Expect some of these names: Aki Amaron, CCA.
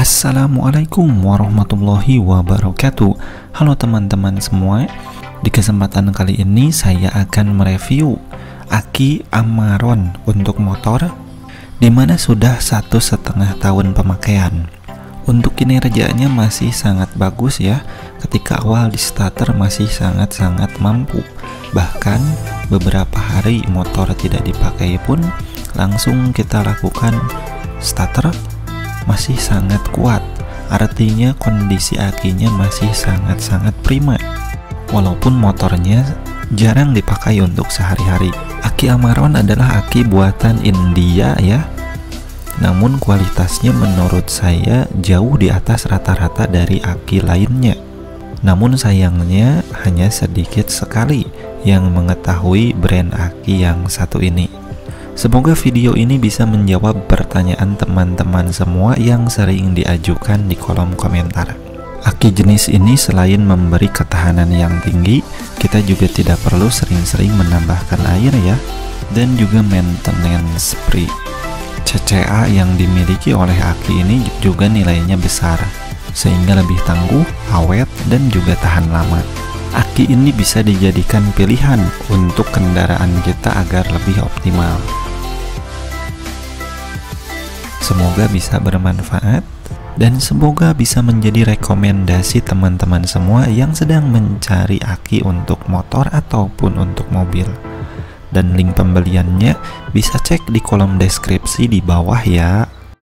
Assalamualaikum warahmatullahi wabarakatuh. Halo teman-teman semua. Di kesempatan kali ini saya akan mereview Aki Amaron untuk motor, dimana sudah 1,5 tahun pemakaian. Untuk kinerjanya masih sangat bagus ya. Ketika awal di starter masih sangat-sangat mampu. Bahkan beberapa hari motor tidak dipakai pun langsung kita lakukan starter, masih sangat kuat. Artinya kondisi akinya masih sangat-sangat prima, walaupun motornya jarang dipakai untuk sehari-hari. Aki Amaron adalah aki buatan India ya, namun kualitasnya menurut saya jauh di atas rata-rata dari aki lainnya. Namun sayangnya hanya sedikit sekali yang mengetahui brand aki yang satu ini. Semoga video ini bisa menjawab pertanyaan teman-teman semua yang sering diajukan di kolom komentar. Aki jenis ini selain memberi ketahanan yang tinggi, kita juga tidak perlu sering-sering menambahkan air ya, dan juga maintenance free. CCA yang dimiliki oleh aki ini juga nilainya besar, sehingga lebih tangguh, awet, dan juga tahan lama. Aki ini bisa dijadikan pilihan untuk kendaraan kita agar lebih optimal. Semoga bisa bermanfaat dan semoga bisa menjadi rekomendasi teman-teman semua yang sedang mencari aki untuk motor ataupun untuk mobil. Dan link pembeliannya bisa cek di kolom deskripsi di bawah ya.